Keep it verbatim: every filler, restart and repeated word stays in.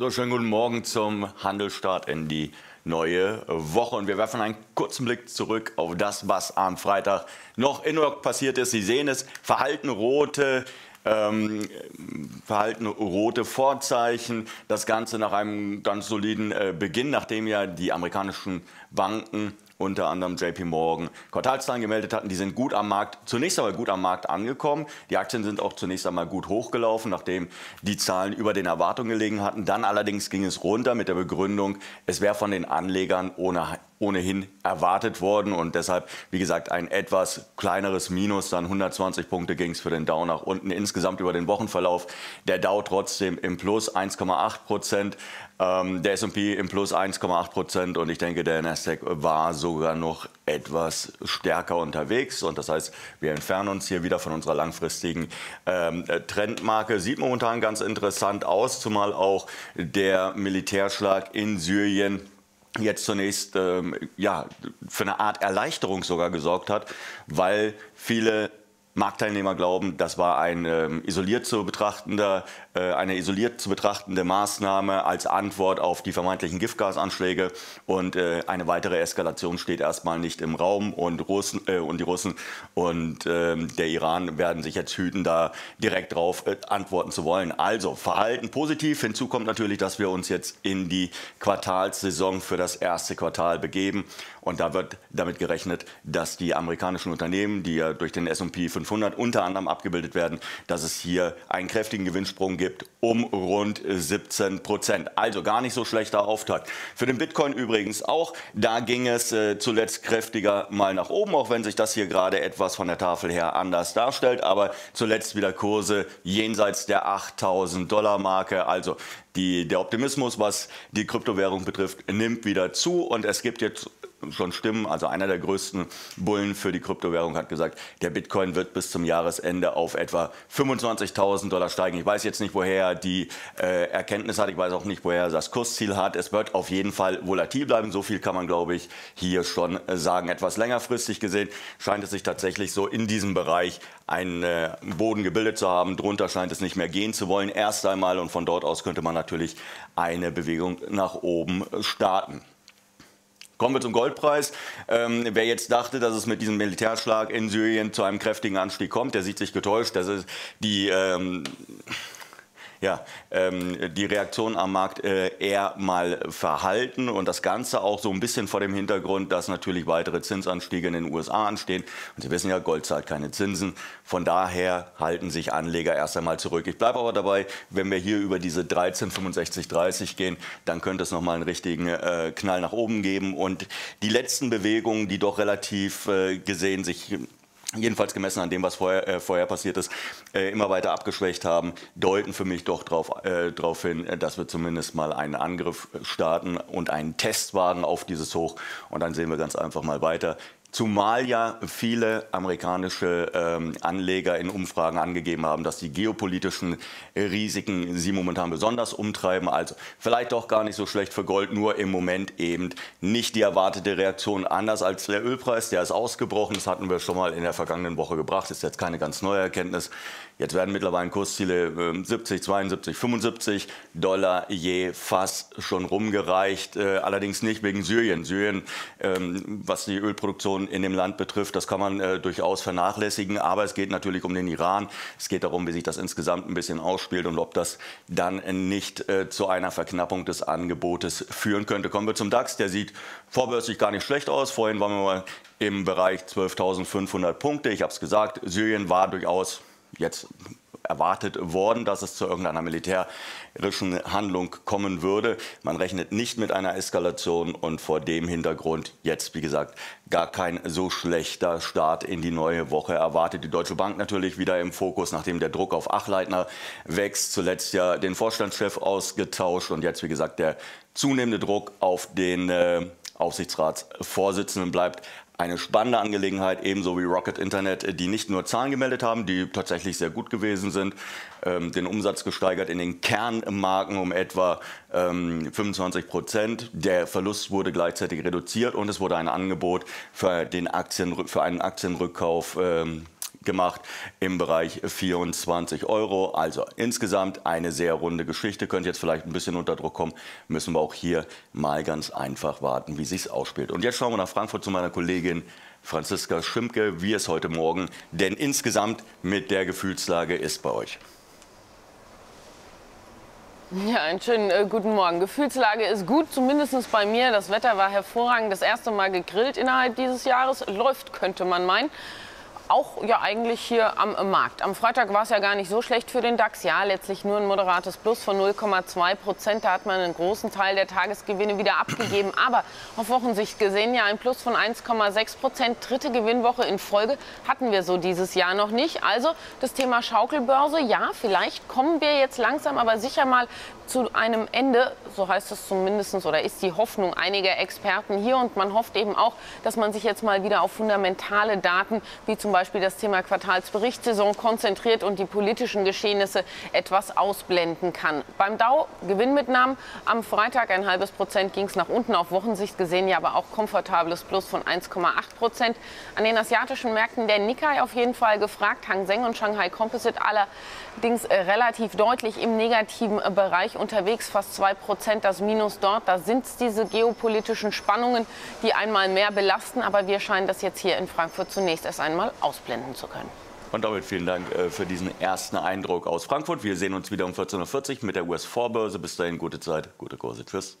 So, schönen guten Morgen zum Handelsstart in die neue Woche. Und wir werfen einen kurzen Blick zurück auf das, was am Freitag noch in New York passiert ist. Sie sehen es, verhalten rote, ähm, verhalten rote Vorzeichen. Das Ganze nach einem ganz soliden äh, Beginn, nachdem ja die amerikanischen Banken, unter anderem J P Morgan, Quartalszahlen gemeldet hatten. Die sind gut am Markt, zunächst aber gut am Markt angekommen. Die Aktien sind auch zunächst einmal gut hochgelaufen, nachdem die Zahlen über den Erwartungen gelegen hatten. Dann allerdings ging es runter mit der Begründung, es wäre von den Anlegern ohnehin erwartet worden. Und deshalb, wie gesagt, ein etwas kleineres Minus. Dann hundertzwanzig Punkte ging es für den Dow nach unten. Insgesamt über den Wochenverlauf der Dow trotzdem im Plus eins Komma acht Prozent. Der S und P im Plus eins Komma acht Prozent und ich denke, der Nasdaq war sogar noch etwas stärker unterwegs. Und das heißt, wir entfernen uns hier wieder von unserer langfristigen ähm, Trendmarke. Sieht momentan ganz interessant aus, zumal auch der Militärschlag in Syrien jetzt zunächst ähm, ja, für eine Art Erleichterung sogar gesorgt hat, weil viele Marktteilnehmer glauben, das war ein, ähm, isoliert zu betrachtender, äh, eine isoliert zu betrachtende Maßnahme als Antwort auf die vermeintlichen Giftgasanschläge. Und äh, eine weitere Eskalation steht erstmal nicht im Raum. Und, Russen, äh, und die Russen und äh, der Iran werden sich jetzt hüten, da direkt drauf äh, antworten zu wollen. Also Verhalten positiv. Hinzu kommt natürlich, dass wir uns jetzt in die Quartalssaison für das erste Quartal begeben. Und da wird damit gerechnet, dass die amerikanischen Unternehmen, die ja durch den S und P fünfhundert unter anderem abgebildet werden, dass es hier einen kräftigen Gewinnsprung gibt um rund siebzehn Prozent. Also gar nicht so schlechter Auftakt. Für den Bitcoin übrigens auch. Da ging es äh, zuletzt kräftiger mal nach oben, auch wenn sich das hier gerade etwas von der Tafel her anders darstellt. Aber zuletzt wieder Kurse jenseits der achttausend Dollar Marke. Also die, der Optimismus, was die Kryptowährung betrifft, nimmt wieder zu. Und es gibt jetzt schon stimmen. Also einer der größten Bullen für die Kryptowährung hat gesagt, der Bitcoin wird bis zum Jahresende auf etwa fünfundzwanzigtausend Dollar steigen. Ich weiß jetzt nicht, woher die äh, Erkenntnis hat. Ich weiß auch nicht, woher das Kursziel hat. Es wird auf jeden Fall volatil bleiben. So viel kann man, glaube ich, hier schon sagen. Etwas längerfristig gesehen scheint es sich tatsächlich so in diesem Bereich einen äh, Boden gebildet zu haben. Drunter scheint es nicht mehr gehen zu wollen. Erst einmal und von dort aus könnte man natürlich eine Bewegung nach oben starten. Kommen wir zum Goldpreis. Ähm, wer jetzt dachte, dass es mit diesem Militärschlag in Syrien zu einem kräftigen Anstieg kommt, der sieht sich getäuscht. Das ist die, ähm, ja, ähm, die Reaktion am Markt äh, eher mal verhalten. Und das Ganze auch so ein bisschen vor dem Hintergrund, dass natürlich weitere Zinsanstiege in den U S A anstehen. Und Sie wissen ja, Gold zahlt keine Zinsen. Von daher halten sich Anleger erst einmal zurück. Ich bleibe aber dabei, wenn wir hier über diese dreizehn Komma fünfundsechzig dreißig gehen, dann könnte es nochmal einen richtigen äh, Knall nach oben geben. Und die letzten Bewegungen, die doch relativ äh, gesehen sich jedenfalls gemessen an dem, was vorher, äh, vorher passiert ist, äh, immer weiter abgeschwächt haben, deuten für mich doch darauf äh, drauf hin, dass wir zumindest mal einen Angriff starten und einen Test wagen auf dieses Hoch. Und dann sehen wir ganz einfach mal weiter. Zumal ja viele amerikanische ähm, Anleger in Umfragen angegeben haben, dass die geopolitischen Risiken sie momentan besonders umtreiben. Also vielleicht doch gar nicht so schlecht für Gold, nur im Moment eben nicht die erwartete Reaktion. Anders als der Ölpreis, der ist ausgebrochen. Das hatten wir schon mal in der vergangenen Woche gebracht. Das ist jetzt keine ganz neue Erkenntnis. Jetzt werden mittlerweile Kursziele siebzig, zweiundsiebzig, fünfundsiebzig Dollar je Fass schon rumgereicht. Äh, allerdings nicht wegen Syrien. Syrien, ähm, was die Ölproduktion in dem Land betrifft, das kann man äh, durchaus vernachlässigen. Aber es geht natürlich um den Iran. Es geht darum, wie sich das insgesamt ein bisschen ausspielt und ob das dann nicht äh, zu einer Verknappung des Angebotes führen könnte. Kommen wir zum DAX. Der sieht vorbörslich gar nicht schlecht aus. Vorhin waren wir mal im Bereich zwölftausendfünfhundert Punkte. Ich habe es gesagt, Syrien war durchaus jetzt erwartet worden, dass es zu irgendeiner militärischen Handlung kommen würde. Man rechnet nicht mit einer Eskalation und vor dem Hintergrund jetzt, wie gesagt, gar kein so schlechter Start in die neue Woche erwartet. Die Deutsche Bank natürlich wieder im Fokus, nachdem der Druck auf Achleitner wächst. Zuletzt ja den Vorstandschef ausgetauscht und jetzt, wie gesagt, der zunehmende Druck auf den äh, Aufsichtsratsvorsitzenden bleibt. Eine spannende Angelegenheit, ebenso wie Rocket Internet, die nicht nur Zahlen gemeldet haben, die tatsächlich sehr gut gewesen sind, ähm, den Umsatz gesteigert in den Kernmarken um etwa ähm, fünfundzwanzig Prozent. Der Verlust wurde gleichzeitig reduziert und es wurde ein Angebot für, den Aktien, für einen Aktienrückkauf ähm, gemacht im Bereich vierundzwanzig Euro. Also insgesamt eine sehr runde Geschichte. Könnte jetzt vielleicht ein bisschen unter Druck kommen. Müssen wir auch hier mal ganz einfach warten, wie sich's ausspielt. Und jetzt schauen wir nach Frankfurt zu meiner Kollegin Franziska Schimpke, wie es heute Morgen denn insgesamt mit der Gefühlslage ist bei euch. Ja, einen schönen äh, guten Morgen. Gefühlslage ist gut, zumindest bei mir. Das Wetter war hervorragend. Das erste Mal gegrillt innerhalb dieses Jahres. Läuft, könnte man meinen. Auch ja eigentlich hier am Markt. Am Freitag war es ja gar nicht so schlecht für den DAX. Ja, letztlich nur ein moderates Plus von null Komma zwei Prozent. Da hat man einen großen Teil der Tagesgewinne wieder abgegeben. Aber auf Wochensicht gesehen ja ein Plus von eins Komma sechs Prozent. Dritte Gewinnwoche in Folge hatten wir so dieses Jahr noch nicht. Also das Thema Schaukelbörse, ja, vielleicht kommen wir jetzt langsam, aber sicher mal zu einem Ende. So heißt es zumindest oder ist die Hoffnung einiger Experten hier. Und man hofft eben auch, dass man sich jetzt mal wieder auf fundamentale Daten wie zum Beispiel Zum Beispiel das Thema Quartalsberichtssaison konzentriert und die politischen Geschehnisse etwas ausblenden kann. Beim Dow Gewinnmitnahmen am Freitag ein halbes Prozent ging es nach unten, auf Wochensicht gesehen ja aber auch komfortables Plus von eins Komma acht Prozent. An den asiatischen Märkten der Nikkei auf jeden Fall gefragt, Hang Seng und Shanghai Composite allerdings relativ deutlich im negativen Bereich unterwegs, fast zwei Prozent das Minus dort. Da sind es diese geopolitischen Spannungen, die einmal mehr belasten, aber wir scheinen das jetzt hier in Frankfurt zunächst erst einmal auszuprobieren. ausblenden zu können. Und damit vielen Dank für diesen ersten Eindruck aus Frankfurt. Wir sehen uns wieder um vierzehn Uhr vierzig mit der U S-Vorbörse. Bis dahin, gute Zeit, gute Kurse. Tschüss.